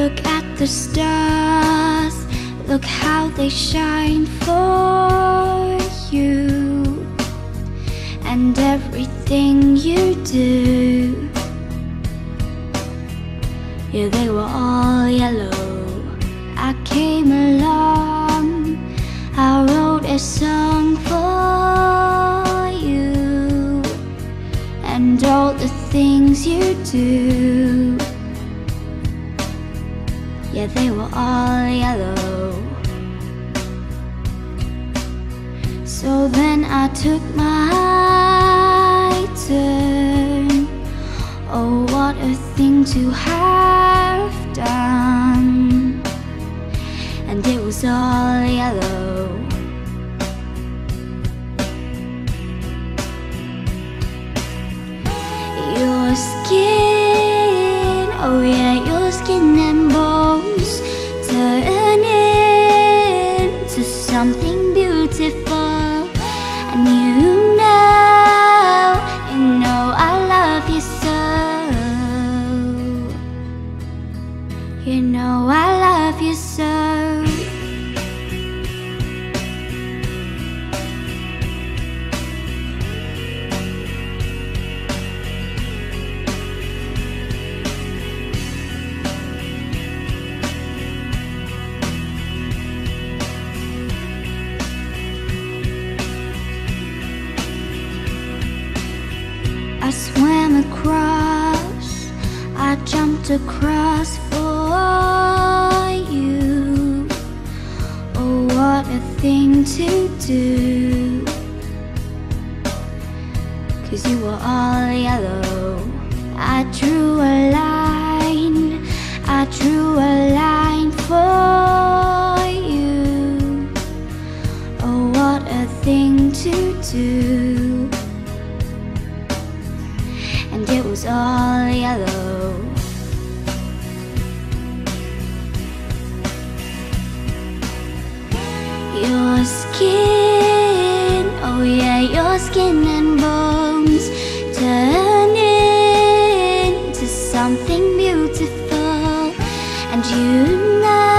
Look at the stars, look how they shine for you, and everything you do. Yeah, they were all yellow. I came along, I wrote a song for you, and all the things you do. Yeah, they were all yellow. So then I took my turn. Oh, what a thing to have done. And it was all yellow. Your skin, oh yeah, your skin and bones turn into something beautiful. And you know I love you so. You know I love you so. I swam across, I jumped across for you. Oh, what a thing to do. 'Cause you were all yellow. I drew a line for you. Oh, what a thing to do. And it was all yellow. Your skin, oh yeah, your skin and bones turn into something beautiful. And you know,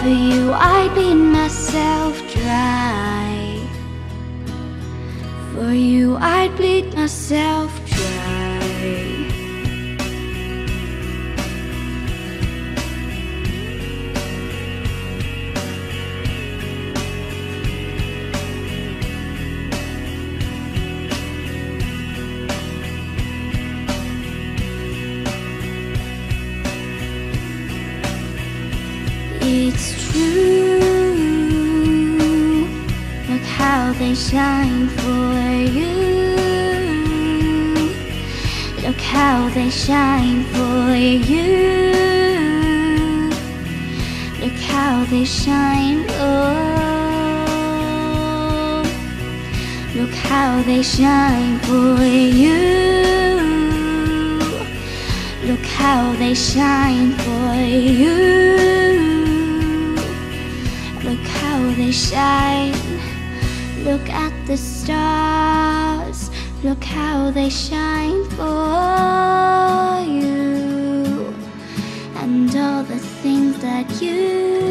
for you I beat myself dry. For you I'd bleed myself dry. It's true, look how they shine for you. Look how they shine for you. Look how they shine, oh. Look how they shine for you. Look how they shine for you. Look how they shine. Look at the stars, look how they shine for you, and all the things that you